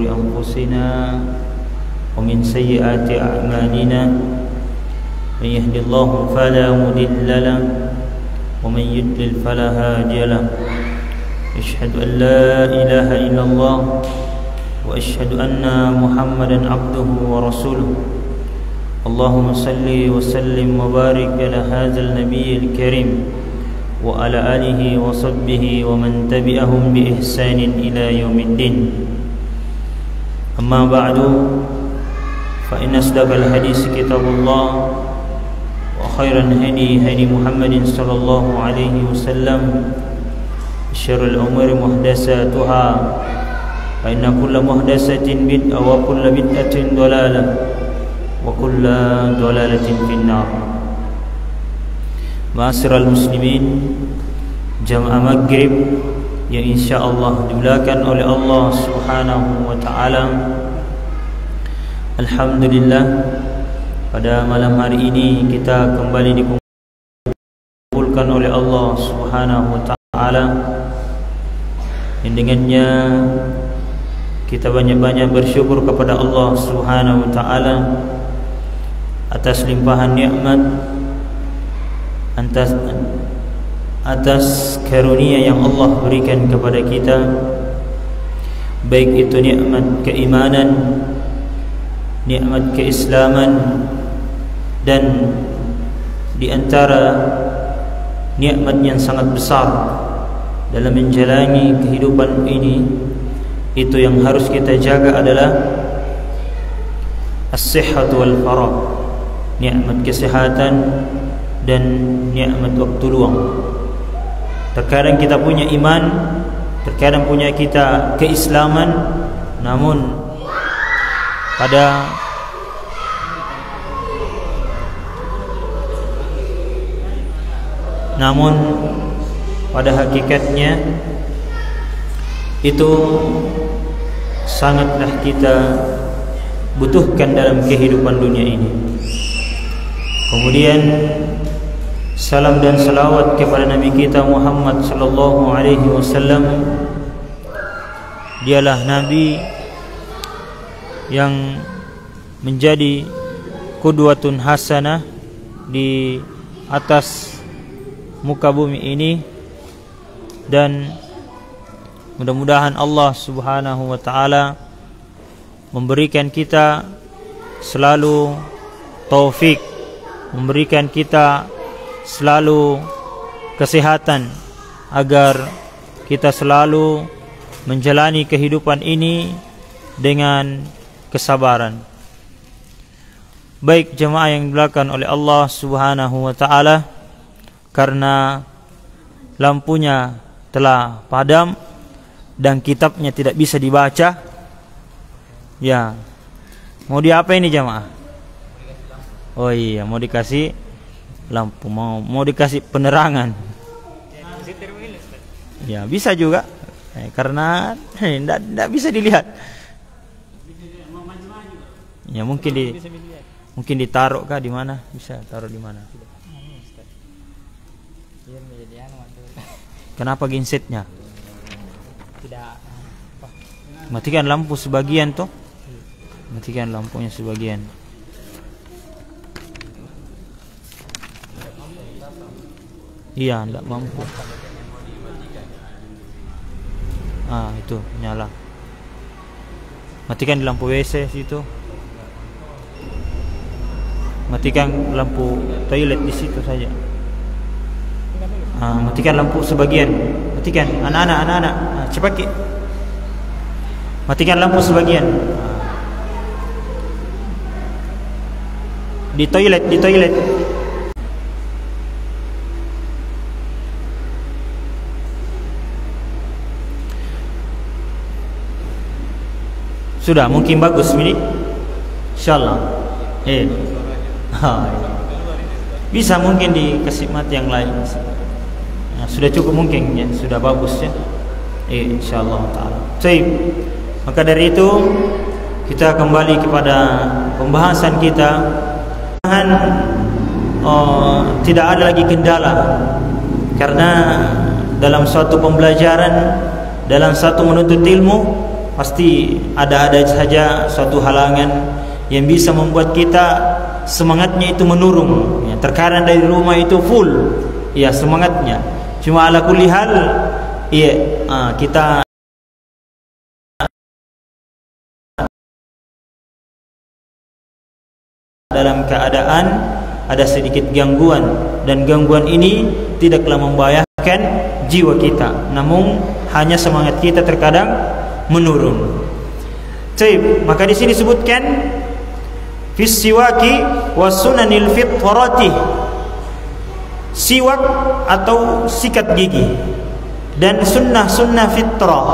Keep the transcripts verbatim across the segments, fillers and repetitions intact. شرور أنفسنا ومن سيئات أعمالنا من يهد الله فلا مضل له ومن يضلل فلا هادي له أشهد أن لا إله إلا الله وأشهد أن محمدا عبده ورسوله اللهم صل وسلم وبارك على هذا النبي الكريم وعلى آله وصحبه ومن تبعهم بإحسان إلى يوم الدين أما بعد فإن أصدق الحديث كتاب الله وخير الهدي هدي محمد صلى الله عليه وسلم شر الأمور محدثاتها فإن كل محدثة بدعة وكل بدعة ضلالة وكل ضلالة في النار. Ma'asyiral muslimin, jamaah maghrib yang insyaallah dimulakan oleh Allah Subhanahu wa taala. Alhamdulillah, pada malam hari ini kita kembali dikumpulkan oleh Allah Subhanahu wa taala. Dengannya kita banyak-banyak bersyukur kepada Allah Subhanahu wa taala atas limpahan nikmat, Atas, atas karunia yang Allah berikan kepada kita, baik itu nikmat keimanan, nikmat keislaman, dan di antara nikmat yang sangat besar dalam menjalani kehidupan ini, itu yang harus kita jaga adalah as-sihhatu wal farah, nikmat kesehatan dan nikmat waktu luang. Terkadang kita punya iman, terkadang punya kita keislaman, namun pada namun pada hakikatnya itu sangatlah kita butuhkan dalam kehidupan dunia ini. Kemudian salam dan salawat kepada Nabi kita Muhammad sallallahu alaihi wasallam. Dialah Nabi yang menjadi qudwatun hasanah di atas muka bumi ini, dan mudah-mudahan Allah Subhanahu wa taala memberikan kita selalu taufik, memberikan kita selalu kesehatan agar kita selalu menjalani kehidupan ini dengan kesabaran. Baik jemaah yang dimuliakan oleh Allah Subhanahu wa taala, karena lampunya telah padam dan kitabnya tidak bisa dibaca. Ya. Mau diapa ini jemaah? Oh iya, mau dikasih lampu, mau mau dikasih penerangan. Ya bisa juga, eh, karena tidak eh, bisa dilihat. Ya mungkin di mungkin ditaruh kah di mana? Bisa taruh di mana? Kenapa gensetnya? Matikan lampu sebagian toh. Matikan lampunya sebagian. Iya, tidak mampu. Ah, itu nyala. Matikan lampu W C situ. Matikan lampu toilet di situ saja. Ah, matikan lampu sebagian. Matikan, anak-anak, anak-anak. Ah, cepat ki. Matikan lampu sebagian. Di toilet, di toilet. Sudah mungkin bagus ini, insyaallah. Eh, bisa mungkin dikasih mat yang lain. Nah, sudah cukup mungkin ya, sudah bagus ya. Eh, insyaallah taala. Baik. Maka dari itu kita kembali kepada pembahasan kita. Oh, tidak ada lagi kendala, karena dalam suatu pembelajaran, dalam satu menuntut ilmu, pasti ada-ada saja suatu halangan yang bisa membuat kita semangatnya itu menurun ya, terkadang dari rumah itu full ya semangatnya, cuma ala kulli hal ya, ah, kita dalam keadaan ada sedikit gangguan, dan gangguan ini tidaklah membahayakan jiwa kita, namun hanya semangat kita terkadang menurun. Baik, maka di sini disebutkan fis siwaki was sunanil fitratih, siwak atau sikat gigi dan sunnah-sunnah fitrah.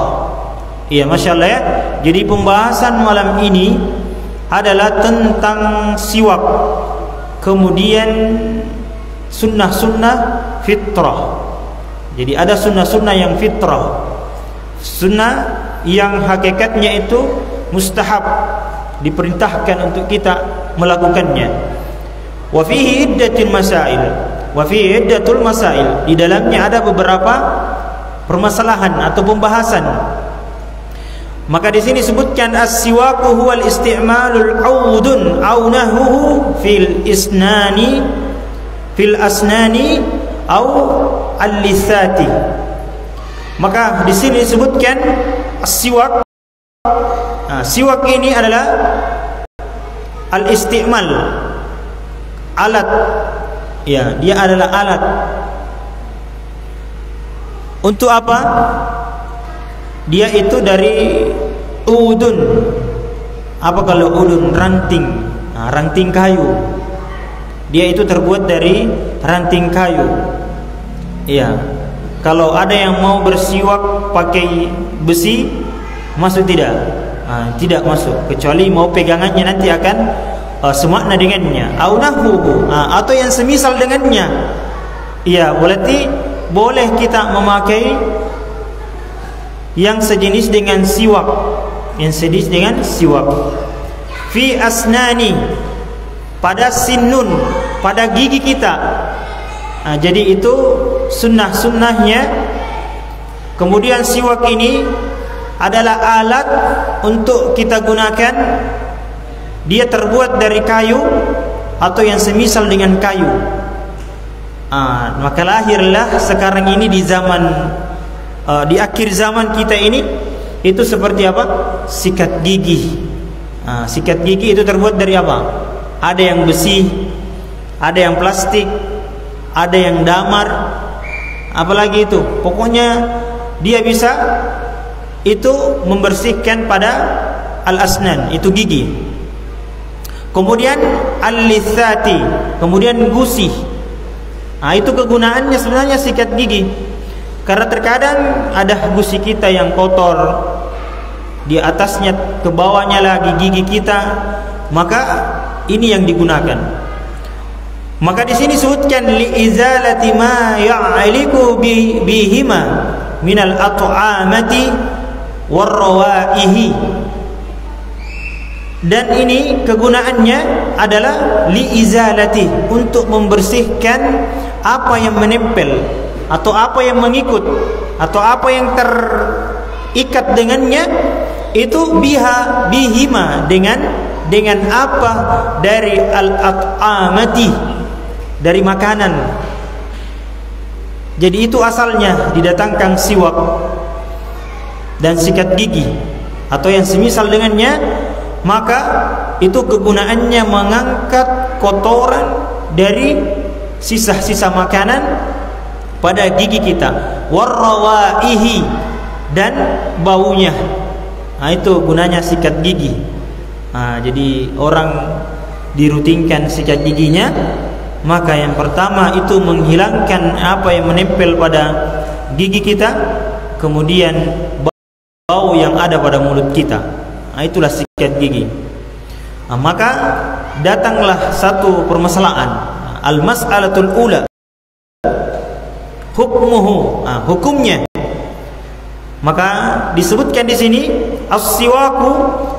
Iya, masya Allah ya. Jadi pembahasan malam ini adalah tentang siwak, kemudian sunnah-sunnah fitrah. Jadi ada sunnah-sunnah yang fitrah, sunnah yang hakikatnya itu mustahab, diperintahkan untuk kita melakukannya. Wa fihi iddatul masail, wa fihi iddatul masail, di dalamnya ada beberapa permasalahan atau pembahasan. Maka di sini sebutkan as-siwaku huwal isti'malul audun au nahwuhu fil isnani fil asnani au al-lisati. Maka di sini disebutkan as-siwak. Nah, siwak ini adalah al-isti'mal, alat ya, dia adalah alat untuk apa? Dia itu dari udun. Apa kalau udun? Ranting. Nah, ranting kayu. Dia itu terbuat dari ranting kayu. Iya. Kalau ada yang mau bersiwak pakai besi, masuk tidak? Nah, tidak masuk. Kecuali mau pegangannya nanti akan uh, semakna dengannya. Aunahu, nah, atau yang semisal dengannya. Iya, berarti boleh kita memakai yang sejenis dengan siwak, yang sejenis dengan siwak. Fi asnani, pada sinun, pada gigi kita. Nah, jadi itu sunnah-sunnahnya. Kemudian siwak ini adalah alat untuk kita gunakan. Dia terbuat dari kayu atau yang semisal dengan kayu. Nah, maka lahirlah sekarang ini di zaman, Uh, di akhir zaman kita ini, itu seperti apa? Sikat gigi. uh, Sikat gigi itu terbuat dari apa? Ada yang besi, ada yang plastik, ada yang damar, apalagi itu. Pokoknya dia bisa itu membersihkan pada al-asnan, itu gigi. Kemudian al-lithati, kemudian gusi. Nah, itu kegunaannya sebenarnya sikat gigi. Karena terkadang ada gusi kita yang kotor, di atasnya, ke bawahnya lagi gigi kita, maka ini yang digunakan. Maka di sini sebutkan li izalati ma ya'aliku bihima minal at'amati warrawaihi. Dan ini kegunaannya adalah li izalati, untuk membersihkan apa yang menempel atau apa yang mengikut atau apa yang terikat dengannya itu, biha bihima, dengan dengan apa, dari al-at'amati, dari makanan. Jadi itu asalnya didatangkan siwak dan sikat gigi atau yang semisal dengannya. Maka itu kegunaannya mengangkat kotoran dari sisa-sisa makanan pada gigi kita, warrawaihi, dan baunya. Nah, itu gunanya sikat gigi. Nah, jadi orang dirutinkan sikat giginya, maka yang pertama itu menghilangkan apa yang menempel pada gigi kita, kemudian bau yang ada pada mulut kita. Nah, itulah sikat gigi. Nah, maka datanglah satu permasalahan, al-mas'alatul ula, hukmuhu, ah, hukumnya. Maka disebutkan di sini as-siwaku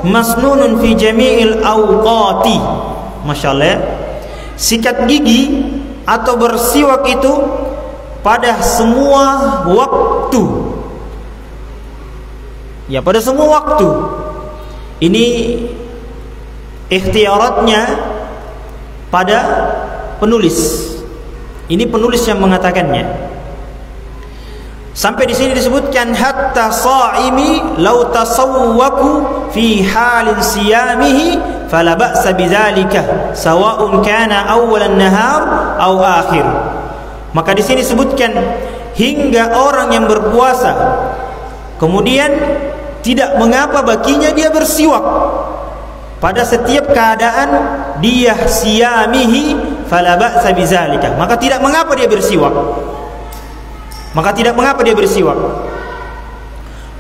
masnunun fi jami'il awqati. Masyaallah. Sikat gigi atau bersiwak itu pada semua waktu. ya pada semua waktu. Ini ikhtiaratnya pada penulis. Ini penulis yang mengatakannya. Sampai di sini disebutkan hatta sha'imi law tasawwaku fi halin siyamihi fala ba'sa bidzalika sawa'un kana awwalan nahar aw akhir. Maka di sini disebutkan hingga orang yang berpuasa kemudian tidak mengapa baginya dia bersiwak pada setiap keadaan dia siyamihi fala ba'sa bidzalika. Maka tidak mengapa dia bersiwak. Maka tidak mengapa dia bersiwak.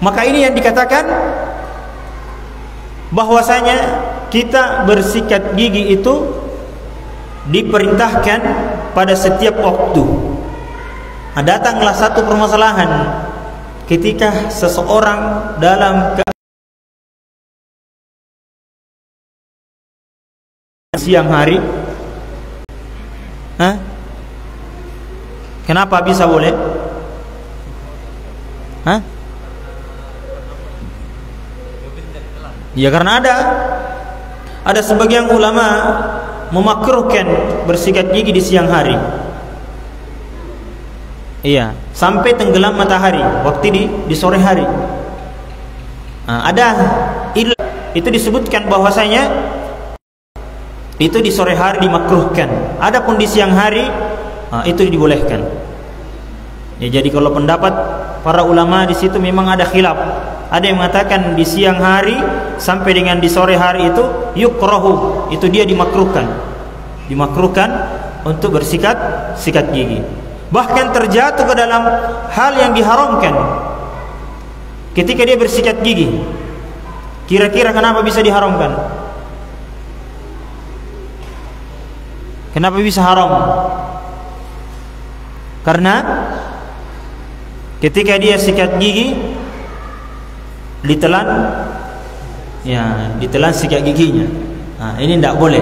Maka ini yang dikatakan bahwasanya kita bersikat gigi itu diperintahkan pada setiap waktu. Nah, datanglah satu permasalahan ketika seseorang dalam keadaan siang hari. Hah? Kenapa bisa boleh? Hah? Ya karena ada ada sebagian ulama memakruhkan bersikat gigi di siang hari. Iya, sampai tenggelam matahari, waktu di di sore hari. Nah, ada itu disebutkan bahwasanya itu di sore hari dimakruhkan. Adapun di siang hari nah, itu dibolehkan. Ya, jadi kalau pendapat para ulama di situ memang ada khilaf. Ada yang mengatakan di siang hari sampai dengan di sore hari itu yukrahu, itu dia dimakruhkan. Dimakruhkan untuk bersikat sikat gigi. Bahkan terjatuh ke dalam hal yang diharamkan. Ketika dia bersikat gigi. Kira-kira kenapa bisa diharamkan? Kenapa bisa haram? Karena ketika dia sikat gigi ditelan, ya ditelan sikat giginya. Nah, ini tidak boleh,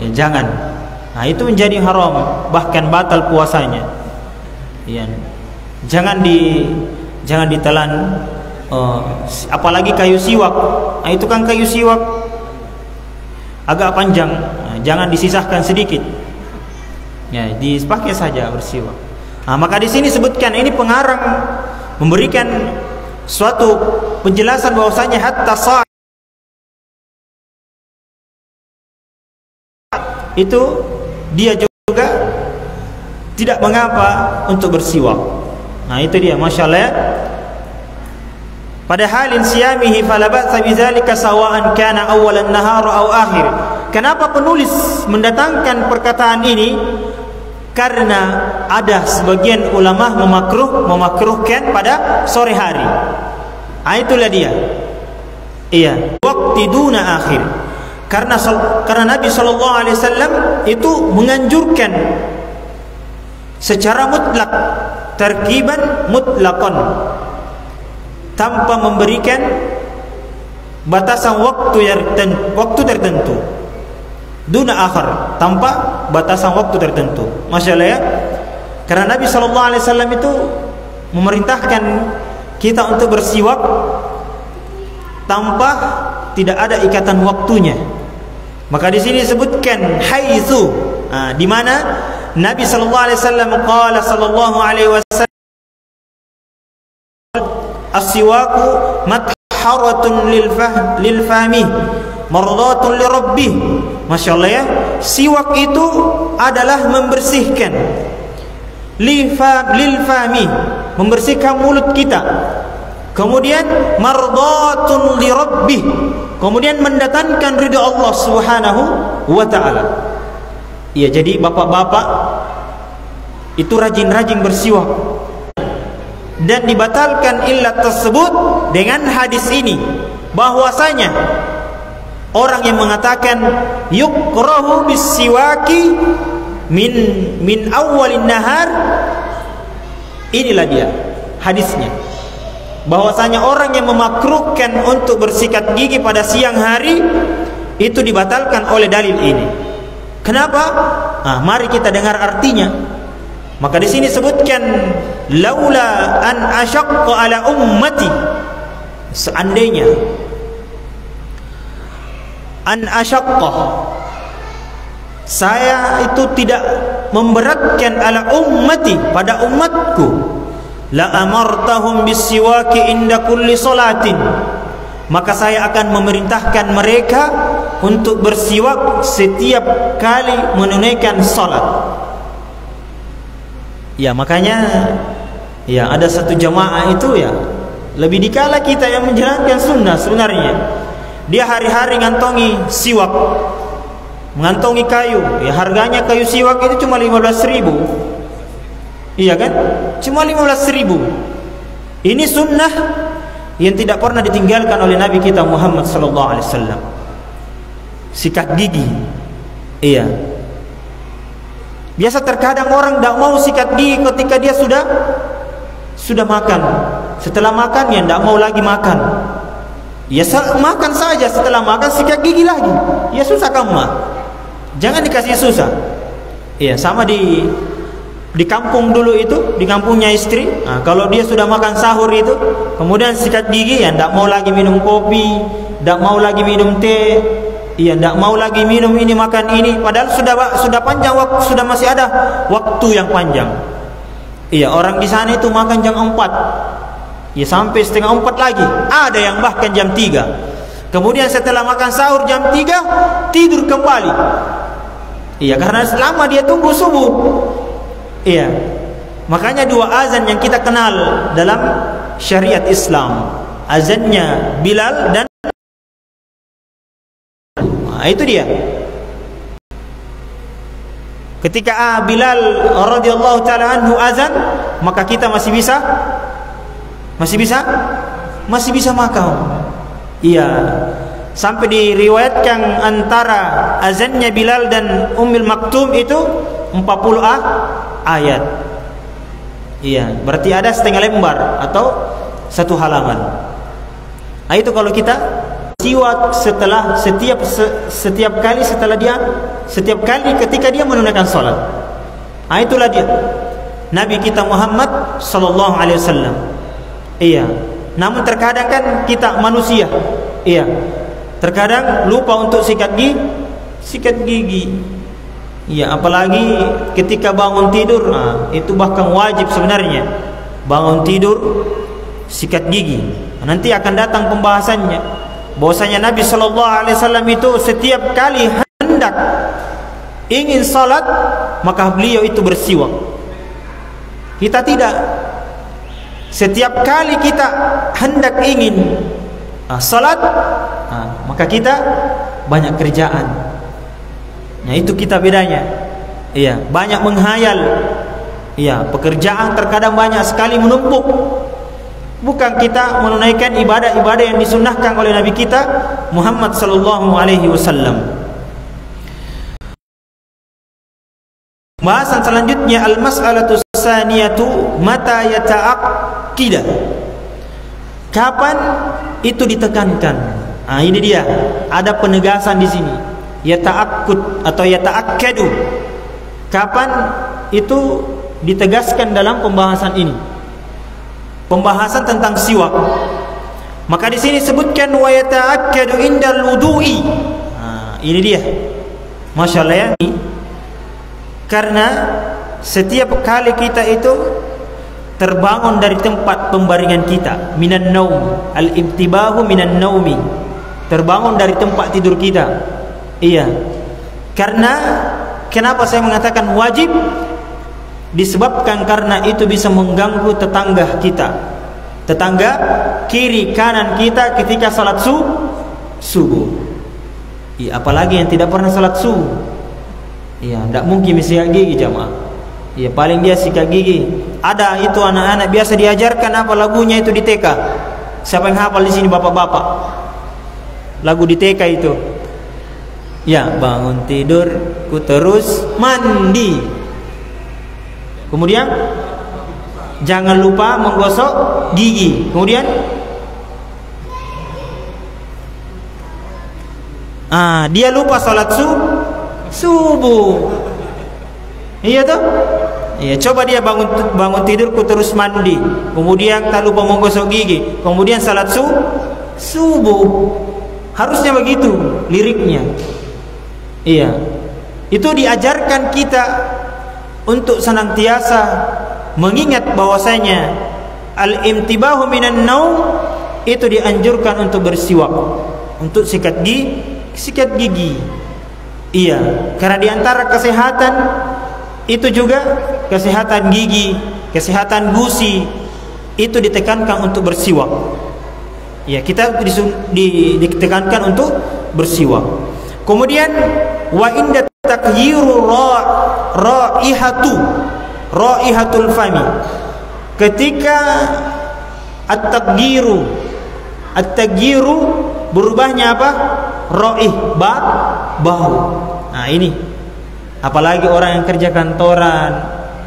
ya, jangan. Nah, itu menjadi haram, bahkan batal puasanya. Ya, jangan di, jangan ditelan, uh, apalagi kayu siwak. Nah, itu kan kayu siwak agak panjang, nah, jangan disisahkan sedikit. Ya, dipakai saja bersiwak. Nah, maka di sini sebutkan ini pengarang memberikan suatu penjelasan bahwasanya hatta sa' itu dia juga tidak mengapa untuk bersiwak. Nah, itu dia masyaallah. Pada halin siyamihi fala ba'sa bidzalika sawa'an kana awwalan nahar aw akhir. Kenapa penulis mendatangkan perkataan ini? Karena ada sebagian ulama memakruh memakruhkan pada sore hari. Ah, itulah dia. Iya, waktu duna akhir. Karena karena Nabi sallallahu alaihi wasallam itu menganjurkan secara mutlak, tarkiban mutlaqan, tanpa memberikan batasan waktu yang waktu tertentu. Duna akhir, tanpa batasan waktu tertentu. Masya Allah, ya. Karena Nabi Shallallahu Alaihi Wasallam itu memerintahkan kita untuk bersiwak tanpa tidak ada ikatan waktunya. Maka di sini disebutkan haitsu, nah, di mana Nabi Shallallahu Alaihi Wasallam qala Shallallahu Alaihi Wasallam as-siwaku matharatun lil fah lil fahmi mardatun li rabbih. Masya Allah, ya. Siwak itu adalah membersihkan lifa lil fami, membersihkan mulut kita. Kemudian mardatun li rabbih, kemudian mendatangkan ridha Allah Subhanahu wa taala. Ya, jadi bapak-bapak itu rajin-rajin bersiwak. Dan dibatalkan illat tersebut dengan hadis ini bahwasanya orang yang mengatakan yukrahu bisiwaki min min awalin nahar, inilah dia hadisnya. Bahwasanya orang yang memakruhkan untuk bersikat gigi pada siang hari itu dibatalkan oleh dalil ini. Kenapa? Nah, mari kita dengar artinya. Maka di sini sebutkan laula an asyaqqa ala ummati seandainya an asyaqqah, saya itu tidak memberatkan ala ummati, pada umatku, la amartahum bisiwaki inda kulli salatin, maka saya akan memerintahkan mereka untuk bersiwak setiap kali menunaikan salat. Ya, makanya ya ada satu jamaah itu ya lebih dikala kita yang menjalankan sunnah sebenarnya. Dia hari-hari ngantongi siwak, ngantongi kayu. Ya, harganya kayu siwak itu cuma lima belas ribu. Iya kan? Cuma lima belas ribu. Ini sunnah yang tidak pernah ditinggalkan oleh Nabi kita Muhammad sallallahu alaihi wasallam. Sikat gigi. Iya. Biasa terkadang orang tidak mau sikat gigi ketika dia sudah sudah makan. Setelah makan ya tidak mau lagi makan. Ya makan saja, setelah makan sikat gigi lagi. Ya susah kamu mah. Jangan dikasih susah. Iya, sama di di kampung dulu itu, di kampungnya istri, nah, kalau dia sudah makan sahur itu kemudian sikat gigi, ya tidak mau lagi minum kopi, tidak mau lagi minum teh, ya tidak mau lagi minum ini makan ini, padahal sudah sudah panjang waktu, sudah masih ada waktu yang panjang. Iya, orang di sana itu makan jam empat, ya sampai setengah empat lagi, ada yang bahkan jam tiga, kemudian setelah makan sahur jam tiga tidur kembali. Iya, karena selama dia tunggu subuh. Iya, makanya dua azan yang kita kenal dalam syariat Islam, azannya Bilal dan nah, itu dia. Ketika ah, Bilal radhiyallahu taala anhu azan, maka kita masih bisa, masih bisa, masih bisa makan. Iya, sampai diriwayatkan antara azannya Bilal dan Ummil Maktum itu empat puluh ayat. Iya, berarti ada setengah lembar atau satu halaman. Nah, itu kalau kita siwak setelah setiap setiap kali setelah dia setiap kali ketika dia menunaikan salat. Nah, itulah dia Nabi kita Muhammad sallallahu alaihi wasallam. Iya. Namun terkadang kan kita manusia. Iya. Terkadang lupa untuk sikat gigi, sikat gigi. Ya, apalagi ketika bangun tidur, nah, itu bahkan wajib sebenarnya. Bangun tidur, sikat gigi. Nanti akan datang pembahasannya. Bahwasanya Nabi Shallallahu Alaihi Wasallam itu setiap kali hendak ingin salat, maka beliau itu bersiwak. Kita tidak. Setiap kali kita hendak ingin nah, salat, nah, maka kita banyak kerjaan. Ya, itu kita bedanya. Iya, banyak menghayal. Iya, pekerjaan terkadang banyak sekali menumpuk. Bukan kita menunaikan ibadah-ibadah yang disunnahkan oleh Nabi kita Muhammad sallallahu alaihi wasallam. Bahasan selanjutnya al-mas'alatu tsaniyatu mata yata'aqqidah. Kapan itu ditekankan? Ah, ini dia. Ada penegasan di sini. Yata'akkad atau yata'akkadu, kapan itu ditegaskan dalam pembahasan ini, pembahasan tentang siwak. Maka di sini sebutkan wa yata'akkadu indal wudu'i. Nah, ini dia, masya Allah ya. Karena setiap kali kita itu terbangun dari tempat pembaringan kita, minan naum, al ibtibahu minan naumi, terbangun dari tempat tidur kita. Iya, karena kenapa saya mengatakan wajib? Disebabkan karena itu bisa mengganggu tetangga kita, tetangga kiri kanan kita ketika salat su, subuh. Iya, apalagi yang tidak pernah salat subuh. Iya, tidak mungkin sikat gigi jamaah. Iya, paling dia sikat gigi. Ada itu anak-anak biasa diajarkan apa lagunya itu di T K. Siapa yang hafal di sini bapak-bapak? Lagu di T K itu. Ya, bangun tidur ku terus mandi, kemudian jangan lupa menggosok gigi, kemudian ah, dia lupa salat su, subuh. Iya tuh, Ya, coba dia bangun bangun tidurku terus mandi, kemudian tak lupa menggosok gigi, kemudian salat su, subuh. Harusnya begitu liriknya. Iya. Itu diajarkan kita untuk senantiasa mengingat bahwasanya al-imtibahu minan naum itu dianjurkan untuk bersiwak, untuk sikat gigi, sikat gigi. Iya, karena diantara kesehatan itu juga kesehatan gigi, kesehatan gusi itu ditekankan untuk bersiwak. Ya, kita di, ditekankan untuk bersiwak. Kemudian wa inda taghyiru raihatu raihatul fami. Ketika at-taghyiru at-taghyiru berubahnya apa? Raih, ba, bau. Nah, ini apalagi orang yang kerja kantoran,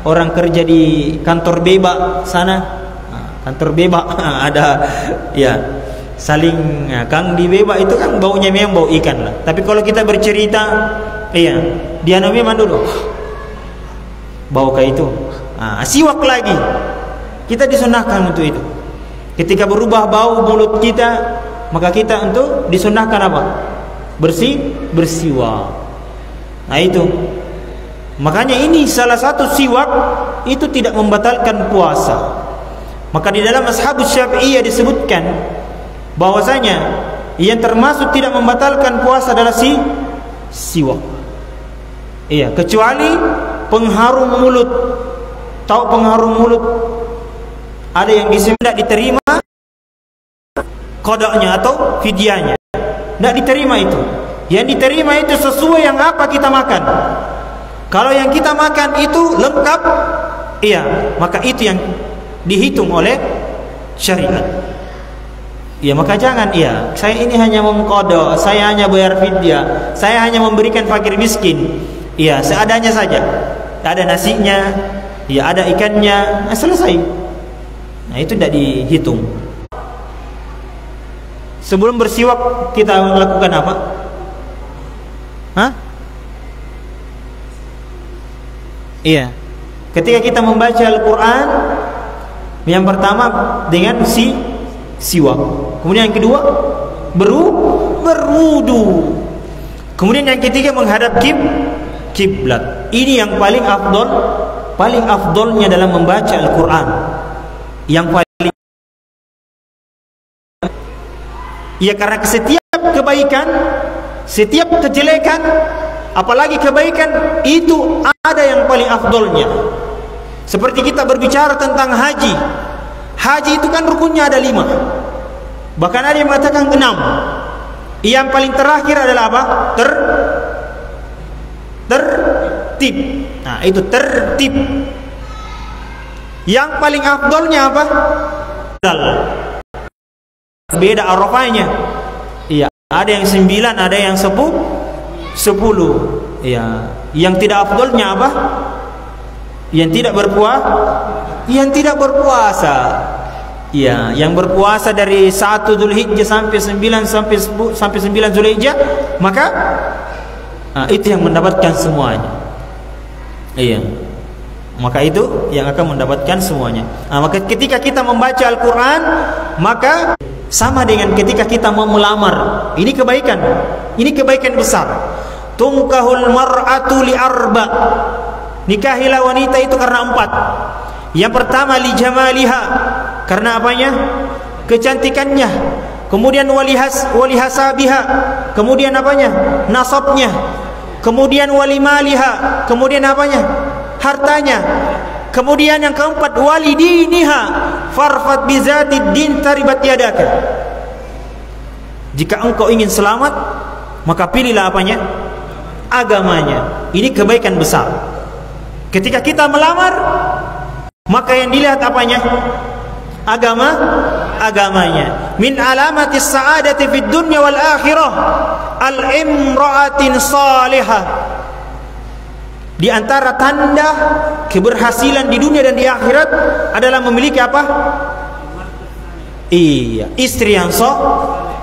orang kerja di kantor bebak sana, kantor bebak ada ya saling ya, kang di bebak itu kan baunya memang bau ikan lah. Tapi kalau kita bercerita, iya dia namanya dulu bau kayak itu, nah, siwak lagi. Kita disunahkan untuk itu. Ketika berubah bau mulut kita, maka kita untuk disunahkan apa? Bersih, bersiwak. Nah itu. Makanya ini salah satu siwak itu tidak membatalkan puasa. Maka di dalam Mazhabus Syafi'iyah disebutkan bahwasanya yang termasuk tidak membatalkan puasa adalah si siwak. Iya, kecuali pengharum mulut. Tahu pengharum mulut? Ada yang disebut tidak diterima kodoknya atau fidyanya. Tidak diterima itu. Yang diterima itu sesuai yang apa kita makan. Kalau yang kita makan itu lengkap, iya, maka itu yang dihitung oleh syariat. Ya, maka jangan, iya, saya ini hanya mengkodok, saya hanya bayar fidyah, saya hanya memberikan fakir miskin, iya, seadanya saja. Ada nasinya, ya, ada ikannya, nah, selesai. Nah, itu tidak dihitung. Sebelum bersiwak kita lakukan apa? Hah? Iya. Ketika kita membaca Al-Quran, yang pertama dengan si siwak. Kemudian yang kedua beru berudu. Kemudian yang ketiga menghadap kib kiblat. Ini yang paling afdol, paling afdolnya dalam membaca Al-Quran. Yang paling ya, karena setiap kebaikan, setiap kejelekan, apalagi kebaikan, itu ada yang paling afdolnya. Seperti kita berbicara tentang haji, haji itu kan rukunnya ada lima, bahkan ada yang mengatakan enam. Yang paling terakhir adalah apa? Ter tertib. Nah, itu tertib. Yang paling afdolnya apa? Bilal. Beda arafahnya. Iya, ada yang sembilan, ada yang sepuluh. Sepuluh, ya. Yang tidak afdolnya apa? Yang tidak berpuasa, yang tidak berpuasa, ya. Yang berpuasa dari satu Dzulhijjah sampai sembilan sampai sepuluh, sampai sembilan Dzulhijjah, maka nah, itu yang mendapatkan semuanya. Iya, maka itu yang akan mendapatkan semuanya. Nah, maka ketika kita membaca Al-Quran, maka sama dengan ketika kita mau melamar, ini kebaikan, ini kebaikan besar. Tungkahul mar'atu li arba, nikahilah wanita itu karena empat. Yang pertama li jamaliha, karena apanya? Kecantikannya. Kemudian walihas walihasabiha, kemudian apanya? Nasabnya. Kemudian walimaliha, kemudian apanya? Hartanya. Kemudian yang keempat walidiniha, farfat bizatid din taribat yadaka. Jika engkau ingin selamat, maka pilihlah apanya? Agamanya. Ini kebaikan besar. Ketika kita melamar, maka yang dilihat apanya? Agama, agamanya. Min alamati sa'adati fid dunya wal akhirah al-imra'atin salihah. Di antara tanda keberhasilan di dunia dan di akhirat adalah memiliki apa? Iya, istri yang so,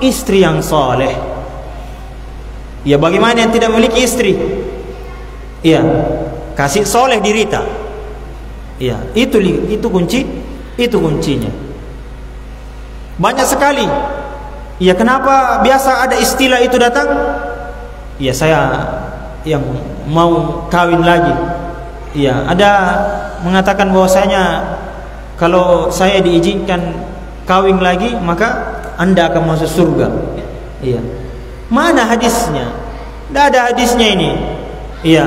istri yang soleh. Ya, bagaimana yang tidak memiliki istri? Iya, kasih soleh dirita. Ya, itu itu kunci, itu kuncinya. Banyak sekali. Ya, kenapa biasa ada istilah itu datang? Ya, saya yang mau kawin lagi. Ya, ada mengatakan bahwasanya kalau saya diizinkan kawin lagi, maka Anda akan masuk surga. Iya. Mana hadisnya? Tidak ada hadisnya ini. Iya.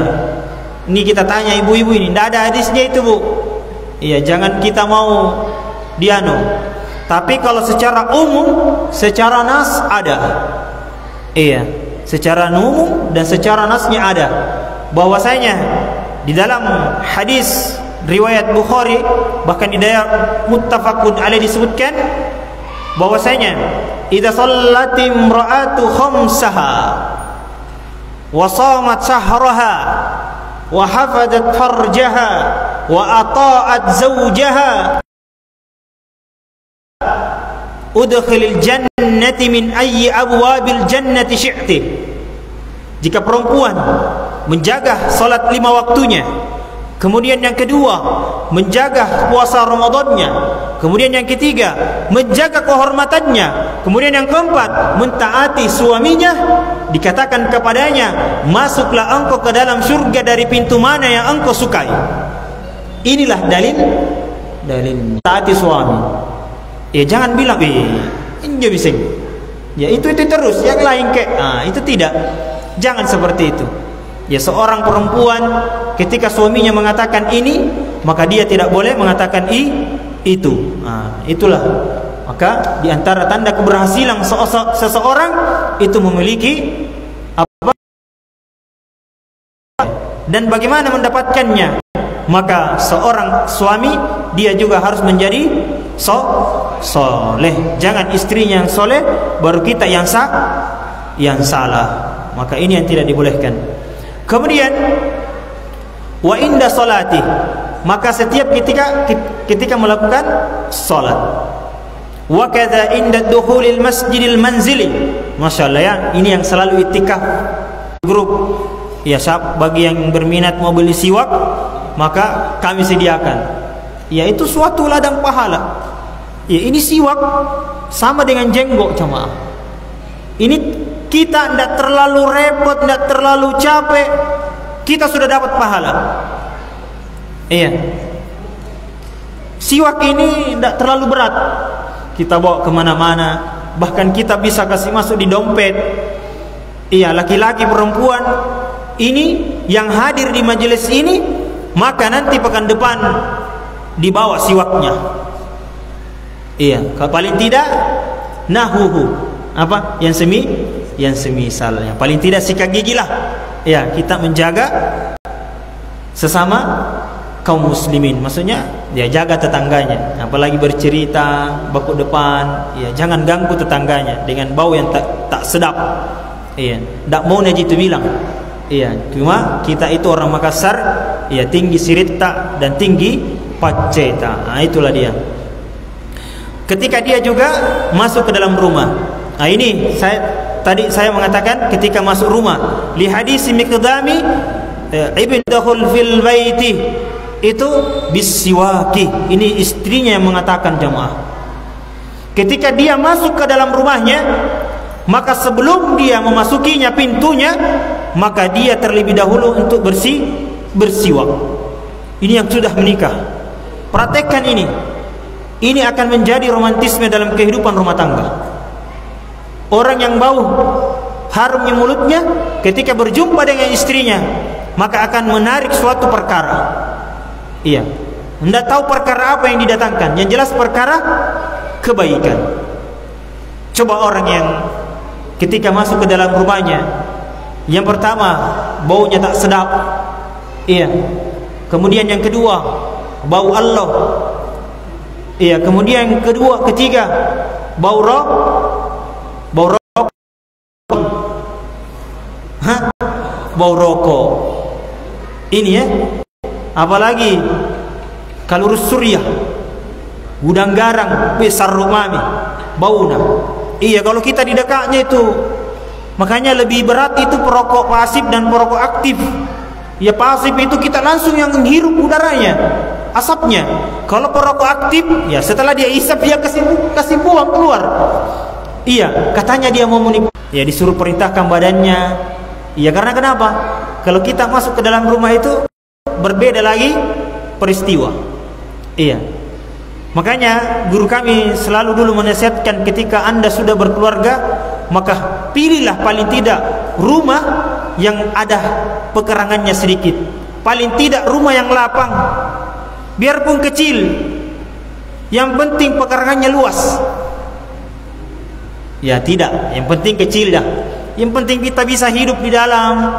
Ini kita tanya ibu-ibu ini, tidak ada hadisnya itu, Bu. Iya, jangan kita mau diano. Tapi kalau secara umum, secara nas ada. Iya, secara umum dan secara nasnya ada. Bahwasanya di dalam hadis riwayat Bukhari, bahkan di dalam muttafaqun alaih disebutkan bahwasanya idza sallati imra'atu khamsaha wa shamat shahraha wa hafadat farjaha wa ata'at zawjaha udkhilil jannati min ayyi abwabil jannati syi'ti. Jika perempuan menjaga salat lima waktunya, kemudian yang kedua, menjaga puasa Ramadannya, kemudian yang ketiga, menjaga kehormatannya, kemudian yang keempat, mentaati suaminya, dikatakan kepadanya, masuklah engkau ke dalam surga dari pintu mana yang engkau sukai. Inilah dalil dalil taati suami. Ya, jangan bilang eh ini bisa. Ya itu itu terus, yang lain kayak ah itu tidak. Jangan seperti itu. Ya, seorang perempuan ketika suaminya mengatakan ini, maka dia tidak boleh mengatakan i itu. Nah, itulah maka diantara tanda keberhasilan seseorang itu memiliki apa dan bagaimana mendapatkannya. Maka seorang suami dia juga harus menjadi so soleh. Jangan istrinya yang soleh, baru kita yang sah, yang salah. Maka ini yang tidak dibolehkan. Kemudian wa inda salati, maka setiap ketika ketika melakukan salat, wa kadza inda dukhulil masjidil manzili. Masyaallah, ya, ini yang selalu itikaf grup. Ya, siap bagi yang berminat mau beli siwak, maka kami sediakan. Ya, itu suatu ladang pahala. Ya, ini siwak sama dengan jenggok jemaah. Ini kita tidak terlalu repot, tidak terlalu capek, kita sudah dapat pahala. Iya. Siwak ini tidak terlalu berat, kita bawa kemana-mana, bahkan kita bisa kasih masuk di dompet. Iya, laki-laki perempuan ini yang hadir di majelis ini, maka nanti pekan depan dibawa siwaknya. Iya, paling tidak nahuhu apa yang semi yang semisalnya, paling tidak sikat gigi lah. Ya, kita menjaga sesama kaum muslimin, maksudnya ya jaga tetangganya, apalagi bercerita baku depan. Ya, jangan ganggu tetangganya dengan bau yang tak, tak sedap. Iya, tak mau Najib itu bilang. Iya, cuma kita itu orang Makassar, ya tinggi sirita dan tinggi paceta. Nah, itulah dia. Ketika dia juga masuk ke dalam rumah. Nah, ini saya tadi saya mengatakan ketika masuk rumah, li hadis Miqdami ibn dakhul fil baiti itu bisiwaki. Ini istrinya yang mengatakan jamaah. Ketika dia masuk ke dalam rumahnya, maka sebelum dia memasukinya pintunya, maka dia terlebih dahulu untuk bersih bersiwak. Ini yang sudah menikah. Praktekkan ini. Ini akan menjadi romantisme dalam kehidupan rumah tangga. Orang yang bau harumnya mulutnya ketika berjumpa dengan istrinya, maka akan menarik suatu perkara. Iya, tidak tahu perkara apa yang didatangkan. Yang jelas perkara kebaikan. Coba orang yang ketika masuk ke dalam rumahnya, yang pertama baunya tak sedap. Iya. Kemudian yang kedua bau Allah. Iya. Kemudian yang kedua, ketiga bau roh. Bau rokok, hah? Bau rokok, ini ya, apalagi kalurus suriah, gudang garang, besar rumami, bauna. Iya, kalau kita di dekatnya itu, makanya lebih berat itu perokok pasif dan perokok aktif. Ya, pasif itu kita langsung yang menghirup udaranya, asapnya. Kalau perokok aktif, ya setelah dia isap dia kasih kasih buang keluar. Iya, katanya dia mau menipu. Ya disuruh perintahkan badannya. Iya, karena kenapa? Kalau kita masuk ke dalam rumah itu berbeda lagi peristiwa. Iya. Makanya guru kami selalu dulu menasihatkan, ketika Anda sudah berkeluarga, maka pilihlah paling tidak rumah yang ada pekerangannya sedikit. Paling tidak rumah yang lapang, biarpun kecil, yang penting pekerangannya luas. Ya tidak, yang penting kecil dah. Yang penting kita bisa hidup di dalam.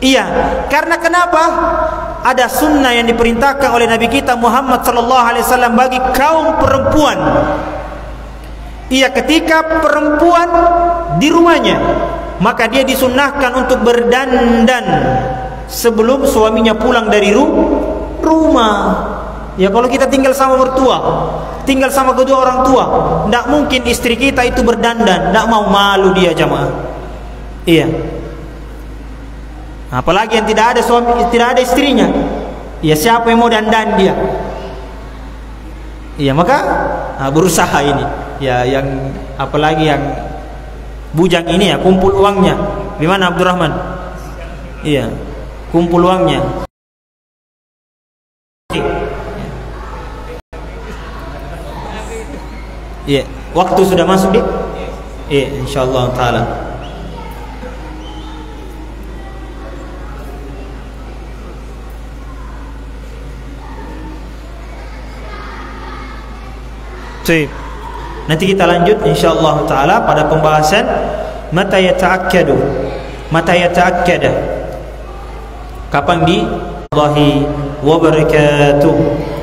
Iya, karena kenapa? Ada sunnah yang diperintahkan oleh Nabi kita Muhammad sallallahu alaihi wasallam bagi kaum perempuan. Iya, ketika perempuan di rumahnya, maka dia disunnahkan untuk berdandan sebelum suaminya pulang dari ru rumah. Ya kalau kita tinggal sama mertua, tinggal sama kedua orang tua, tidak mungkin istri kita itu berdandan, tidak mau malu dia jamaah. Iya. Apalagi yang tidak ada suami, tidak ada istrinya. Ya siapa yang mau dandan dia? Iya maka nah, berusaha ini. Ya yang apalagi yang bujang ini ya kumpul uangnya. Gimana Abdurrahman? Iya, kumpul uangnya. Iya, waktu sudah masuk dik. Iya, insyaallah taala. Baik. Nanti kita lanjut insyaallah taala pada pembahasan mata yata'akkadu. Mata yata'akkada. Kapan di Allahi wa barakatuh.